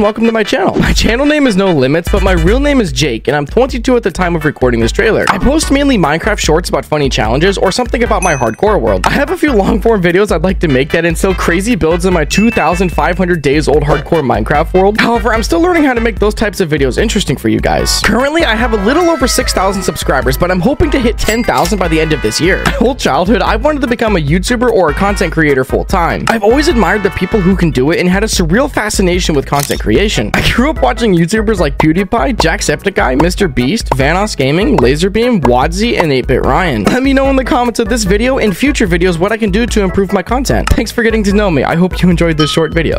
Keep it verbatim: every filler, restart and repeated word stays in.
and welcome to my channel. My channel name is No Limits, but my real name is Jake, and I'm twenty-two at the time of recording this trailer. I post mainly Minecraft shorts about funny challenges or something about my hardcore world. I have a few long-form videos I'd like to make that instill crazy builds in my two thousand five hundred days old hardcore Minecraft world. However, I'm still learning how to make those types of videos interesting for you guys. Currently, I have a little over six thousand subscribers, but I'm hoping to hit ten thousand by the end of this year. My whole childhood, I wanted to become a YouTuber or a content creator full-time. I've always admired the people who can do it and had a surreal fascination with content creation. I grew up watching YouTubers like PewDiePie, Jacksepticeye, MrBeast, VanossGaming, LaserBeam, Wadzie, and eight bit Ryan. Let me know in the comments of this video and future videos what I can do to improve my content. Thanks for getting to know me. I hope you enjoyed this short video.